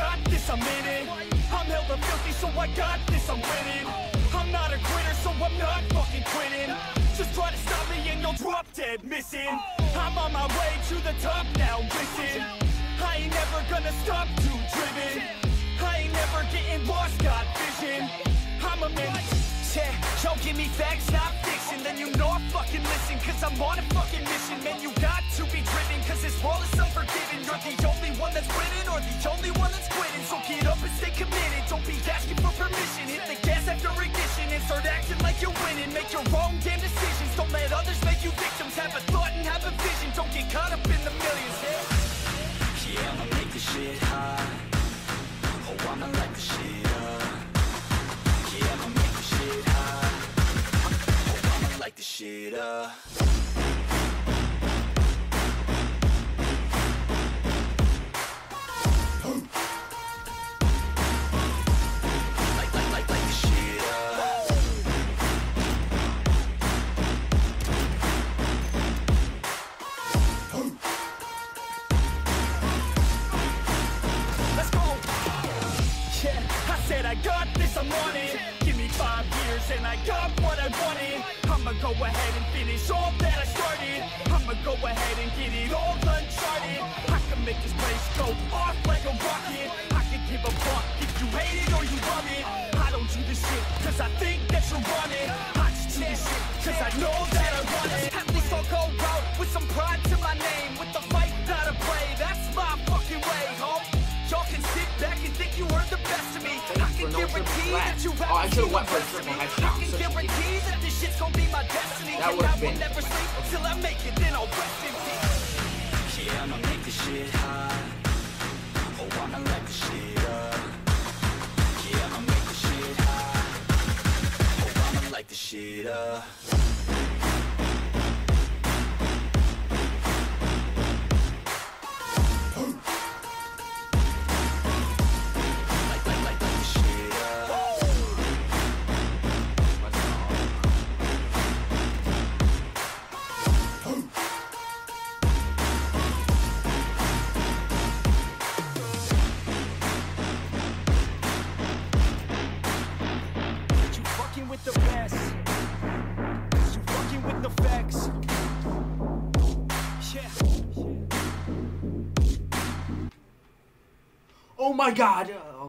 got this, I'm in it. I'm hella filthy, so I got this, I'm winning. I'm not a quitter, so I'm not fucking quitting. Just try to stop me and you'll drop dead missing. I'm on my way to the top now, listen. I ain't never gonna stop, too driven. I ain't never getting lost, got vision. I'm a man. Yeah, yo, give me facts, not fiction. Then you know I fucking listen, cause I'm on a fucking mission. Man, you got to be driven, cause this world is unforgiving. You're the only one that's winning, or the only one that's quitting. So get up and stay committed, don't be asking for permission. Hit the gas after ignition, and start acting like you're winning. Make your own damn decisions, don't let others make you victims. Have a thought and have a vision, don't get caught up in the millions. Yeah, yeah, I'ma make this shit hot. Oh, I'ma light this shit up. Yeah, I'ma make this shit hot. I'ma light this shit up. Light this shit up. Let's go. Yeah, I said I got this, I'm on it. And I got what I wanted. I'ma go ahead and finish all that I started. I'ma go ahead and get it all uncharted. I can make this place go off like a rocket. I can give a fuck if you hate it or you love it. I don't do this shit cause I think that you're running. I just do this shit cause I know that I want it. At least I'll go out with some pride to my name. With the fight, not a play, that's my fucking way, homie. Y'all can sit back and think you heard the best of me. I can guarantee that you have to be the best of me. I can guarantee that this shit's gonna be my destiny. And I will never sleep till I make it, then I'll rest in peace. Yeah, I'ma make this shit hot. Oh, I'ma light this shit up. Yeah, I'ma make this shit hot. Oh, I'ma light this shit up. Oh my God.